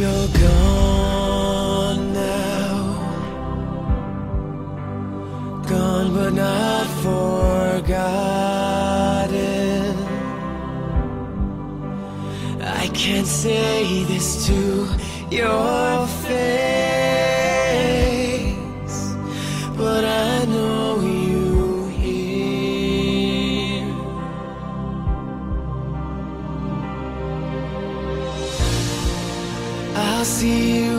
You're gone now, gone but not forgotten. I can't say this to your face, but I know you hear. I'll see you